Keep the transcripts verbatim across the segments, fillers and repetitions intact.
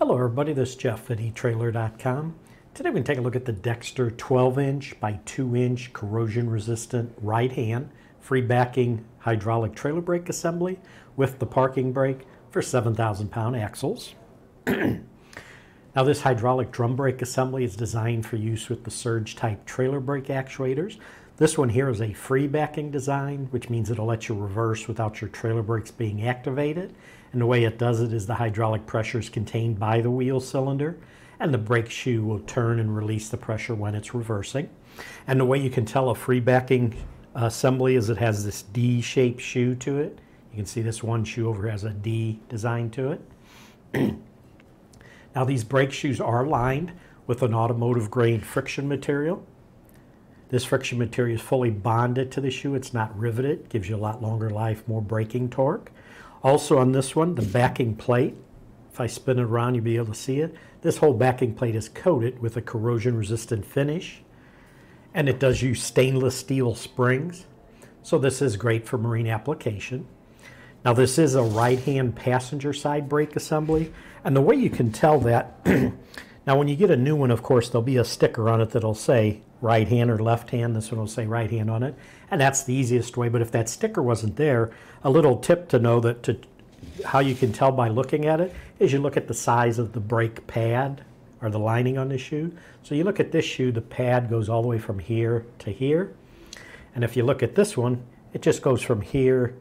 Hello everybody, this is Jeff at e Trailer dot com. Today we're going to take a look at the Dexter twelve inch by two inch corrosion resistant right hand free backing hydraulic trailer brake assembly with the parking brake for seven thousand pound axles. Now this hydraulic drum brake assembly is designed for use with the surge type trailer brake actuators. This one here is a free backing design, which means it'll let you reverse without your trailer brakes being activated. And the way it does it is the hydraulic pressure is contained by the wheel cylinder, and the brake shoe will turn and release the pressure when it's reversing. And the way you can tell a free backing assembly is it has this D-shaped shoe to it. You can see this one shoe over has a D design to it. Now these brake shoes are lined with an automotive grade friction material. This friction material is fully bonded to the shoe. It's not riveted. It gives you a lot longer life, more braking torque. Also on this one, the backing plate, if I spin it around, you'll be able to see it. This whole backing plate is coated with a corrosion-resistant finish, and it does use stainless steel springs. So this is great for marine application. Now this is a right-hand passenger side brake assembly, and the way you can tell that, now when you get a new one, of course, there'll be a sticker on it that'll say right hand or left hand. This one will say right hand on it, and that's the easiest way. But if that sticker wasn't there, a little tip to know that to how you can tell by looking at it is you look at the size of the brake pad or the lining on the shoe. So you look at this shoe, the pad goes all the way from here to here, and if you look at this one, it just goes from here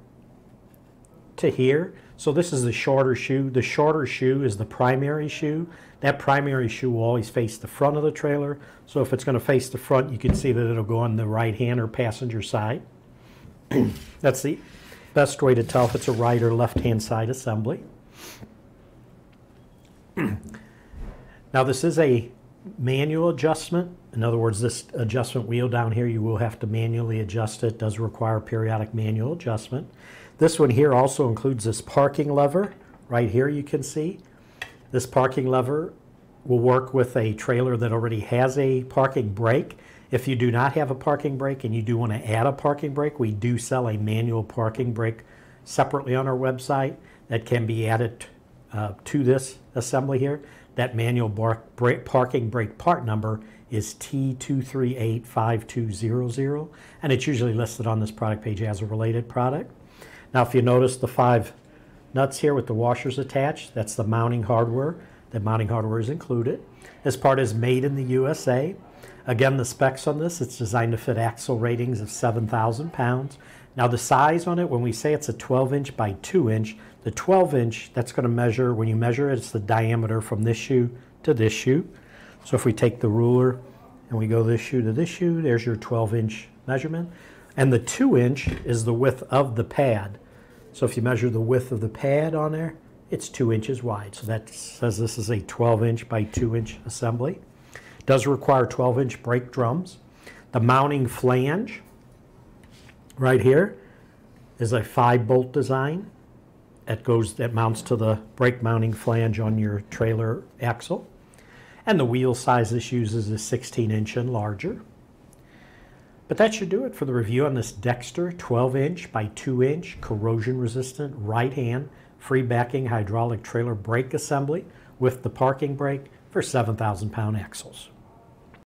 to here. So this is the shorter shoe. The shorter shoe is the primary shoe. That primary shoe will always face the front of the trailer. So if it's going to face the front, you can see that it'll go on the right hand or passenger side. That's the best way to tell if it's a right or left hand side assembly. Now this is a manual adjustment. In other words, this adjustment wheel down here, you will have to manually adjust it. It does require periodic manual adjustment. This one here also includes this parking lever. Right here you can see this parking lever will work with a trailer that already has a parking brake. If you do not have a parking brake and you do want to add a parking brake, we do sell a manual parking brake separately on our website that can be added uh, to this assembly here. That manual bar brake, parking brake part number is T two three eight five two zero zero, and it's usually listed on this product page as a related product. Now if you notice the five nuts here with the washers attached, that's the mounting hardware. The mounting hardware is included. This part is made in the U S A. Again, the specs on this, it's designed to fit axle ratings of seven thousand pounds. Now the size on it, when we say it's a twelve inch by two inch, the twelve inch, that's going to measure, when you measure it, it's the diameter from this shoe to this shoe. So if we take the ruler and we go this shoe to this shoe, there's your twelve inch measurement. And the two inch is the width of the pad. So if you measure the width of the pad on there, it's two inches wide. So that says this is a twelve inch by two inch assembly. It does require twelve inch brake drums. The mounting flange right here is a five bolt design that goes, that mounts to the brake mounting flange on your trailer axle. And the wheel size this uses is sixteen inch and larger. But that should do it for the review on this Dexter twelve inch by two inch corrosion resistant right hand free backing hydraulic trailer brake assembly with the parking brake for seven thousand pound axles.